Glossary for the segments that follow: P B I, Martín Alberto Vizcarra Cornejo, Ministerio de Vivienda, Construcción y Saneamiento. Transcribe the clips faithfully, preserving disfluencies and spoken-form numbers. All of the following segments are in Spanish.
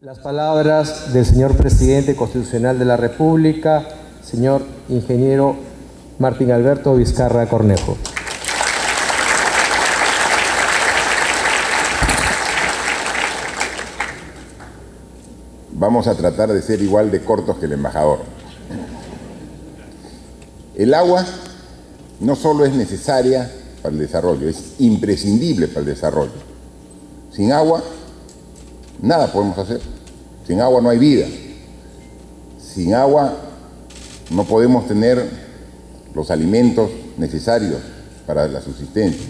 Las palabras del señor Presidente Constitucional de la República, señor Ingeniero Martín Alberto Vizcarra Cornejo. Vamos a tratar de ser igual de cortos que el embajador. El agua no solo es necesaria para el desarrollo, es imprescindible para el desarrollo. Sin agua, nada podemos hacer. Sin agua no hay vida. Sin agua no podemos tener los alimentos necesarios para la subsistencia.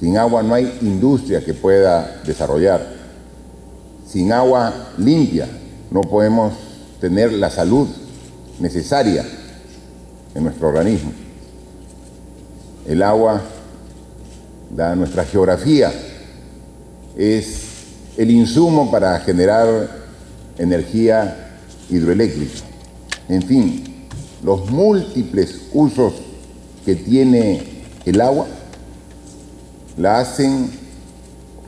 Sin agua no hay industria que pueda desarrollar. Sin agua limpia no podemos tener la salud necesaria en nuestro organismo. El agua, dada nuestra geografía, es el insumo para generar energía hidroeléctrica. En fin, los múltiples usos que tiene el agua la hacen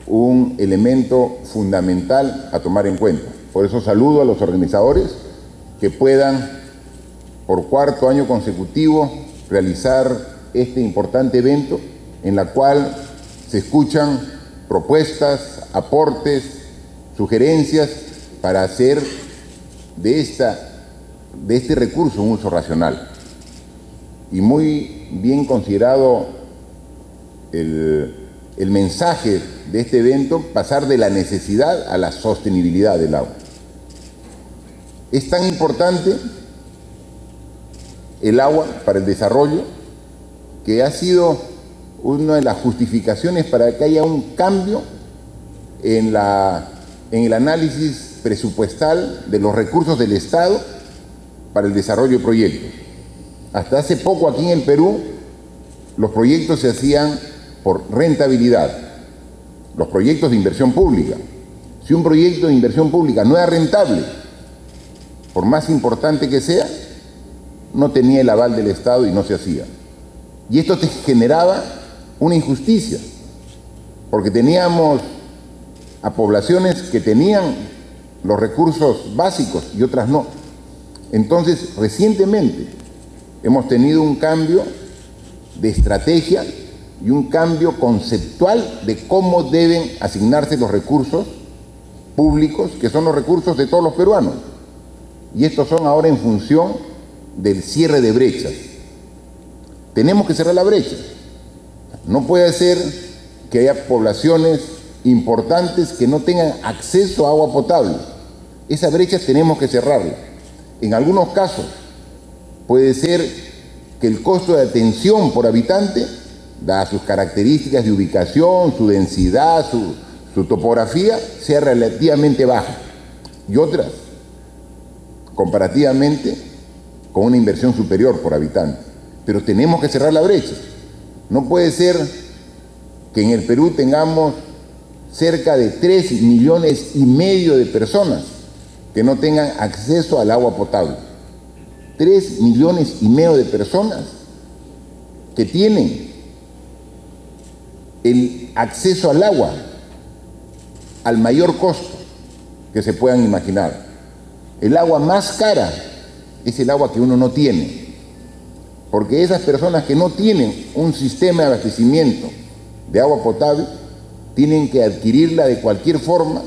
un elemento fundamental a tomar en cuenta. Por eso saludo a los organizadores que puedan, por cuarto año consecutivo, realizar este importante evento en la cual se escuchan propuestas, aportes, sugerencias para hacer de, esta, de este recurso un uso racional. Y muy bien considerado el... el mensaje de este evento, pasar de la necesidad a la sostenibilidad del agua. Es tan importante el agua para el desarrollo que ha sido una de las justificaciones para que haya un cambio en, la, en el análisis presupuestal de los recursos del Estado para el desarrollo de proyectos. Hasta hace poco aquí en el Perú los proyectos se hacían por rentabilidad, los proyectos de inversión pública. Si un proyecto de inversión pública no era rentable, por más importante que sea, no tenía el aval del Estado y no se hacía. Y esto generaba una injusticia, porque teníamos a poblaciones que tenían los recursos básicos y otras no. Entonces, recientemente hemos tenido un cambio de estrategia y un cambio conceptual de cómo deben asignarse los recursos públicos, que son los recursos de todos los peruanos. Y estos son ahora en función del cierre de brechas. Tenemos que cerrar la brecha. No puede ser que haya poblaciones importantes que no tengan acceso a agua potable. Esas brechas tenemos que cerrarlas. En algunos casos puede ser que el costo de atención por habitante, dadas sus características de ubicación, su densidad, su, su topografía, sea relativamente baja. Y otras, comparativamente, con una inversión superior por habitante. Pero tenemos que cerrar la brecha. No puede ser que en el Perú tengamos cerca de tres millones y medio de personas que no tengan acceso al agua potable. tres millones y medio de personas que tienen el acceso al agua al mayor costo que se puedan imaginar. El agua más cara es el agua que uno no tiene, porque esas personas que no tienen un sistema de abastecimiento de agua potable tienen que adquirirla de cualquier forma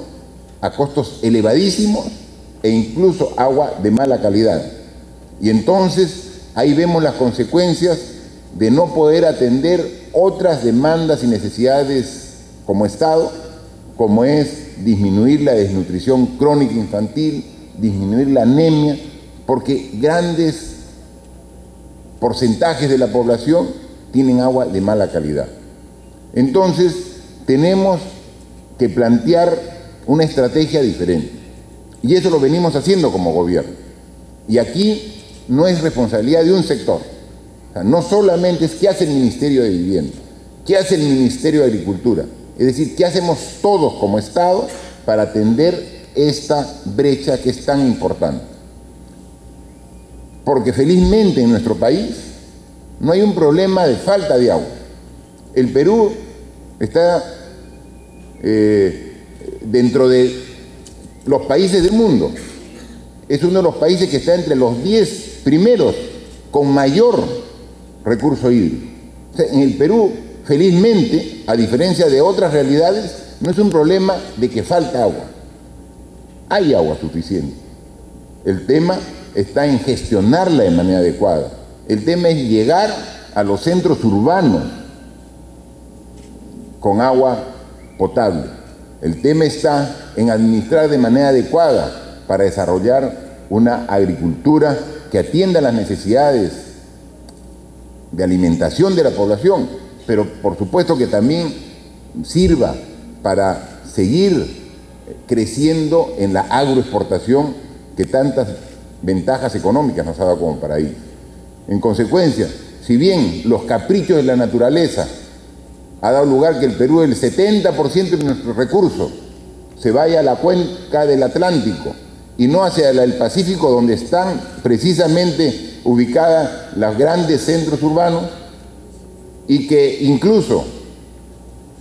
a costos elevadísimos e incluso agua de mala calidad. Y entonces ahí vemos las consecuencias de no poder atender otras demandas y necesidades como Estado, como es disminuir la desnutrición crónica infantil, disminuir la anemia, porque grandes porcentajes de la población tienen agua de mala calidad. Entonces, tenemos que plantear una estrategia diferente. Y eso lo venimos haciendo como gobierno. Y aquí no es responsabilidad de un sector. O sea, no solamente es qué hace el Ministerio de Vivienda, qué hace el Ministerio de Agricultura, es decir, qué hacemos todos como Estado para atender esta brecha que es tan importante. Porque felizmente en nuestro país no hay un problema de falta de agua. El Perú está eh, dentro de los países del mundo. Es uno de los países que está entre los diez primeros con mayor recurso hídrico. O sea, en el Perú, felizmente, a diferencia de otras realidades, no es un problema de que falta agua. Hay agua suficiente. El tema está en gestionarla de manera adecuada. El tema es llegar a los centros urbanos con agua potable. El tema está en administrar de manera adecuada para desarrollar una agricultura que atienda las necesidades de alimentación de la población, pero por supuesto que también sirva para seguir creciendo en la agroexportación que tantas ventajas económicas nos ha dado como país. En consecuencia, si bien los caprichos de la naturaleza ha dado lugar que el Perú, el setenta por ciento de nuestros recursos se vaya a la cuenca del Atlántico y no hacia el Pacífico, donde están precisamente ubicadas los grandes centros urbanos, y que incluso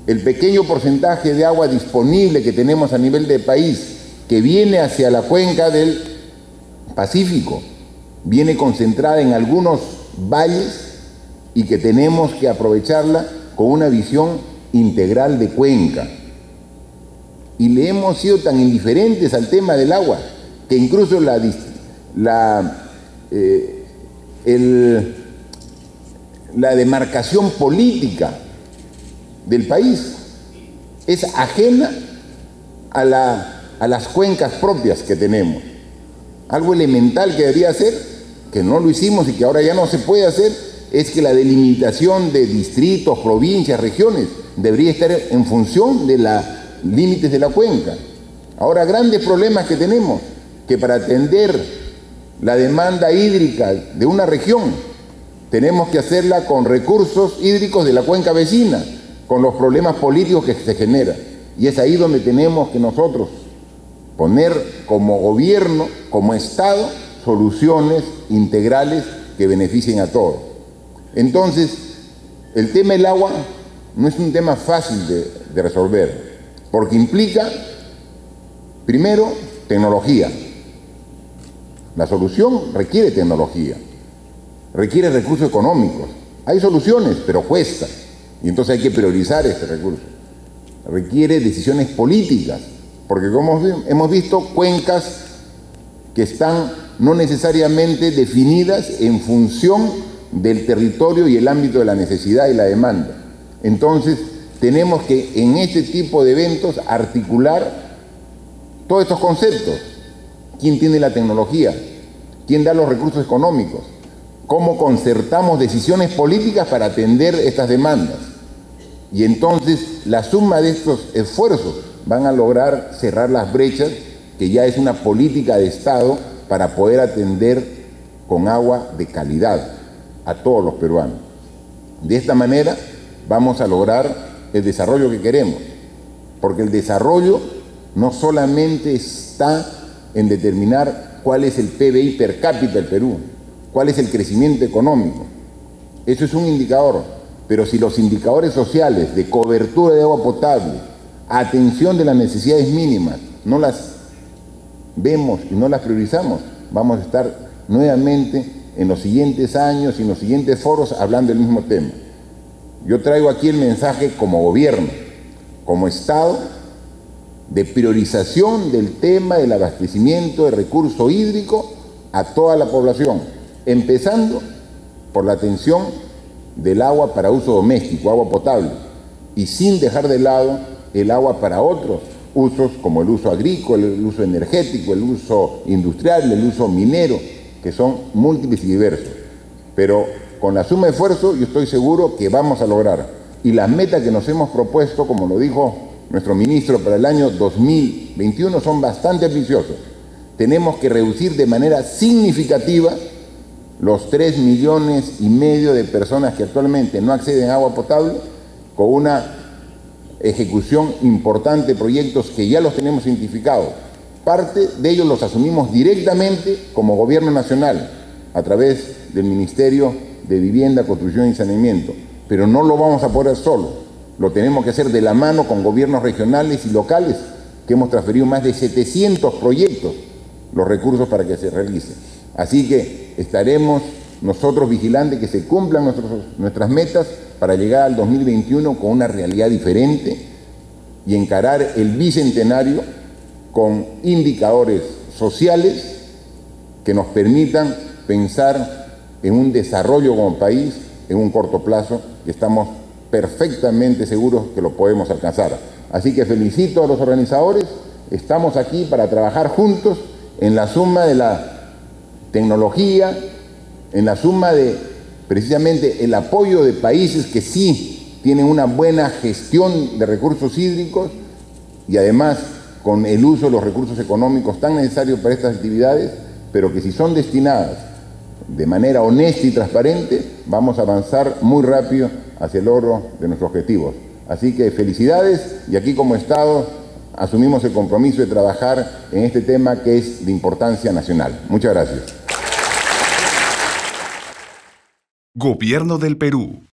el pequeño porcentaje de agua disponible que tenemos a nivel de país, que viene hacia la cuenca del Pacífico, viene concentrada en algunos valles, y que tenemos que aprovecharla con una visión integral de cuenca. Y le hemos sido tan indiferentes al tema del agua, que incluso la, la, eh, el, la demarcación política del país es ajena a, la, a las cuencas propias que tenemos. Algo elemental que debería hacer, que no lo hicimos y que ahora ya no se puede hacer, es que la delimitación de distritos, provincias, regiones, debería estar en función de los límites de la cuenca. Ahora, grandes problemas que tenemos, que para atender la demanda hídrica de una región, tenemos que hacerla con recursos hídricos de la cuenca vecina, con los problemas políticos que se generan. Y es ahí donde tenemos que nosotros poner como gobierno, como Estado, soluciones integrales que beneficien a todos. Entonces, el tema del agua no es un tema fácil de, de resolver, porque implica, primero, tecnología. La solución requiere tecnología, requiere recursos económicos. Hay soluciones, pero cuesta. Y entonces hay que priorizar este recurso. Requiere decisiones políticas, porque como hemos visto, cuencas que están no necesariamente definidas en función del territorio y el ámbito de la necesidad y la demanda. Entonces, tenemos que en este tipo de eventos articular todos estos conceptos. ¿Quién tiene la tecnología? ¿Quién da los recursos económicos? ¿Cómo concertamos decisiones políticas para atender estas demandas? Y entonces la suma de estos esfuerzos van a lograr cerrar las brechas, que ya es una política de Estado para poder atender con agua de calidad a todos los peruanos. De esta manera vamos a lograr el desarrollo que queremos, porque el desarrollo no solamente está en determinar cuál es el P B I per cápita del Perú, cuál es el crecimiento económico. Eso es un indicador, pero si los indicadores sociales de cobertura de agua potable, atención de las necesidades mínimas, no las vemos y no las priorizamos, vamos a estar nuevamente en los siguientes años y en los siguientes foros hablando del mismo tema. Yo traigo aquí el mensaje como gobierno, como Estado, de priorización del tema del abastecimiento de recurso hídrico a toda la población, empezando por la atención del agua para uso doméstico, agua potable, y sin dejar de lado el agua para otros usos como el uso agrícola, el uso energético, el uso industrial, el uso minero, que son múltiples y diversos. Pero con la suma de esfuerzos yo estoy seguro que vamos a lograr. Y las metas que nos hemos propuesto, como lo dijo nuestro ministro, para el año dos mil veintiuno son bastante ambiciosas. Tenemos que reducir de manera significativa los tres millones y medio de personas que actualmente no acceden a agua potable, con una ejecución importante de proyectos que ya los tenemos identificados. Parte de ellos los asumimos directamente como gobierno nacional a través del Ministerio de Vivienda, Construcción y Saneamiento, pero no lo vamos a poder solo, lo tenemos que hacer de la mano con gobiernos regionales y locales que hemos transferido más de setecientos proyectos los recursos para que se realicen. Así que estaremos nosotros vigilantes que se cumplan nuestros, nuestras metas para llegar al dos mil veintiuno con una realidad diferente y encarar el bicentenario con indicadores sociales que nos permitan pensar en un desarrollo como país en un corto plazo que estamos perfectamente seguros que lo podemos alcanzar. Así que felicito a los organizadores, estamos aquí para trabajar juntos en la suma de la tecnología, en la suma de precisamente el apoyo de países que sí tienen una buena gestión de recursos hídricos y además con el uso de los recursos económicos tan necesarios para estas actividades, pero que si son destinadas de manera honesta y transparente, vamos a avanzar muy rápido hacia el logro de nuestros objetivos. Así que felicidades y aquí como Estado asumimos el compromiso de trabajar en este tema que es de importancia nacional. Muchas gracias. Gobierno del Perú.